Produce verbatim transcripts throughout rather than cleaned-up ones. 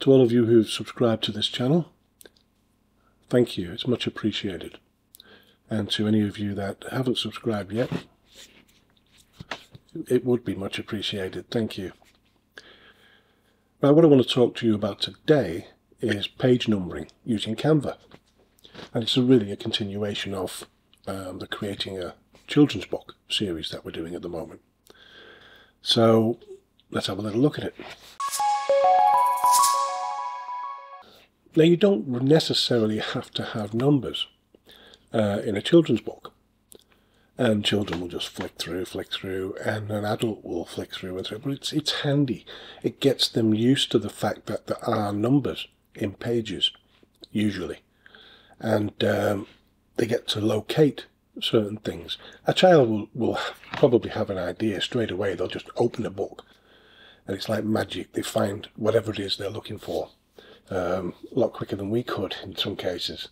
To all of you who've subscribed to this channel, thank you, it's much appreciated. And to any of you that haven't subscribed yet, it would be much appreciated, thank you. Now, what I want to talk to you about today is page numbering using Canva. And it's a really a continuation of um, the Creating a Children's Book series that we're doing at the moment. So let's have a little look at it. Now, you don't necessarily have to have numbers uh, in a children's book. And children will just flick through, flick through, and an adult will flick through and through. But it's, it's handy. It gets them used to the fact that there are numbers in pages, usually. And um, they get to locate certain things. A child will, will probably have an idea straight away. They'll just open a book. And it's like magic. They find whatever it is they're looking for. Um, a lot quicker than we could in some cases.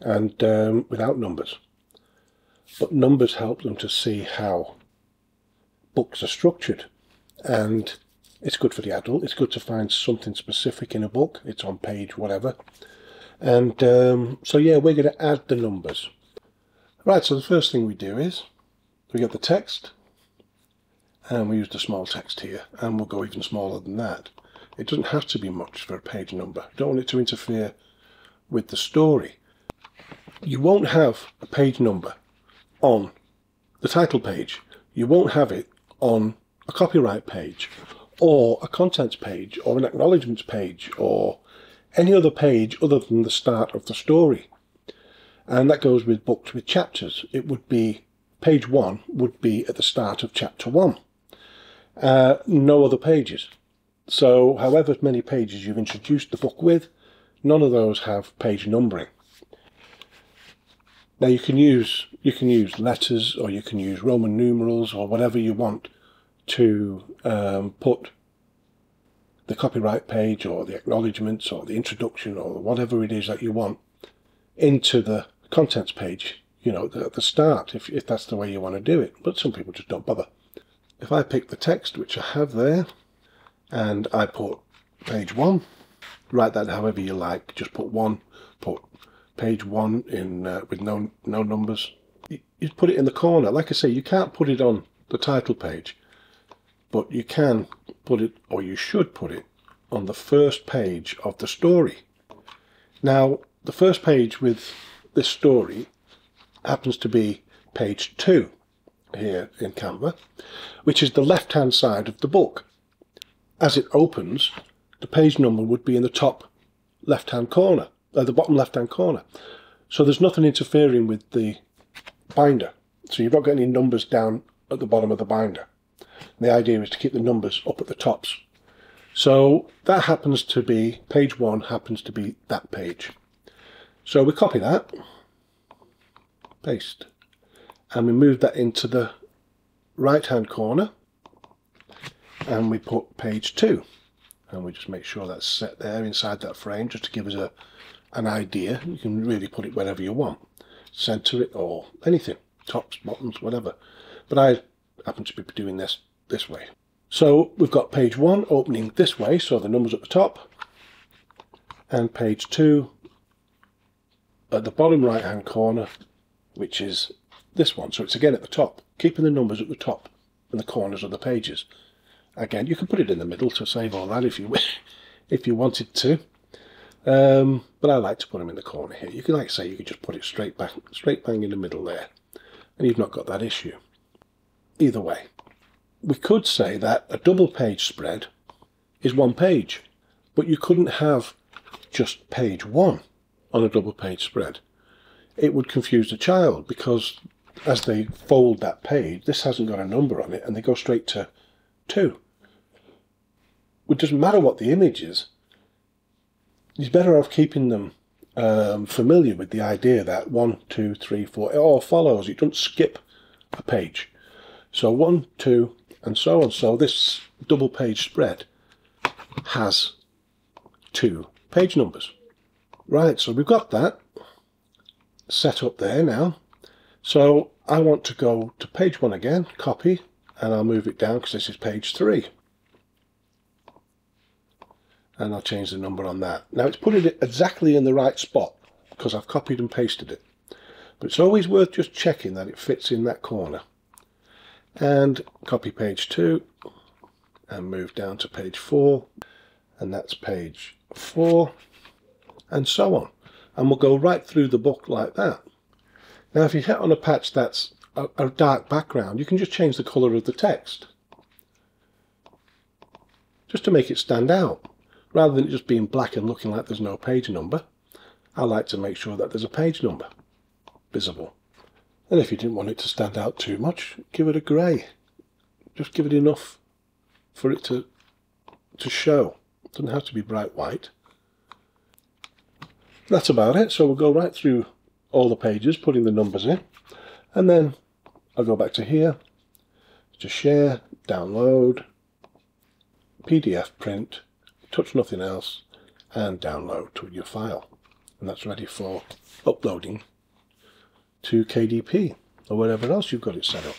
And um, without numbers. But numbers help them to see how books are structured, and it's good for the adult. It's good to find something specific in a book. It's on page whatever. And um, so yeah, we're going to add the numbers. Right, so the first thing we do is we get the text, and we use the small text here, and we'll go even smaller than that. It doesn't have to be much for a page number. You don't want it to interfere with the story. You won't have a page number on the title page. You won't have it on a copyright page or a contents page or an acknowledgements page or any other page other than the start of the story. And that goes with books with chapters. It would be page one would be at the start of chapter one. Uh, no other pages. So however many pages you've introduced the book with, none of those have page numbering. Now you can use you can use letters, or you can use Roman numerals, or whatever you want to um, put the copyright page or the acknowledgements or the introduction or whatever it is that you want into the contents page, you know, at the start, if, if that's the way you want to do it. But some people just don't bother. If I pick the text, which I have there, and I put page one, write that however you like, just put one, put page one in uh, with no no numbers. You, you put it in the corner. Like I say, you can't put it on the title page, but you can put it, or you should put it, on the first page of the story. Now, the first page with this story happens to be page two here in Canva, which is the left-hand side of the book. As it opens, the page number would be in the top left-hand corner. Uh, the bottom left hand corner, so there's nothing interfering with the binder, so you've not got any numbers down at the bottom of the binder. And the idea is to keep the numbers up at the tops, so that happens to be page one, happens to be that page. So we copy that, paste, and we move that into the right hand corner, and we put page two, and we just make sure that's set there inside that frame, just to give us a an idea. You can really put it wherever you want, center it or anything, tops, bottoms, whatever, but I happen to be doing this this way. So we've got page one opening this way, so the numbers at the top, and page two at the bottom right hand corner, which is this one, so it's again at the top, keeping the numbers at the top and the corners of the pages. Again, you can put it in the middle to save all that if you wish, if you wanted to. Um, but I like to put them in the corner here. You can, like I say, you can just put it straight back, straight bang in the middle there, and you've not got that issue. Either way, we could say that a double page spread is one page, but you couldn't have just page one on a double page spread. It would confuse the child, because as they fold that page, this hasn't got a number on it, and they go straight to two. It doesn't matter what the image is. It's better off keeping them um, familiar with the idea that one, two, three, four, it all follows. It doesn't skip a page. So one, two, and so on. So this double page spread has two page numbers. Right, so we've got that set up there now. So I want to go to page one again, copy, and I'll move it down because this is page three. and I'll change the number on that. Now it's put it exactly in the right spot because I've copied and pasted it, but it's always worth just checking that it fits in that corner. And copy page two and move down to page four, and that's page four, and so on, and we'll go right through the book like that. Now if you hit on a patch that's a, a dark background, you can just change the colour of the text just to make it stand out, rather than it just being black and looking like there's no page number. I like to make sure that there's a page number visible. And if you didn't want it to stand out too much, give it a grey. Just give it enough for it to, to show. It doesn't have to be bright white. That's about it. So we'll go right through all the pages, putting the numbers in. And then I'll go back to here, to share, download, P D F print, touch nothing else, and download to your file. And that's ready for uploading to K D P or wherever else you've got it set up.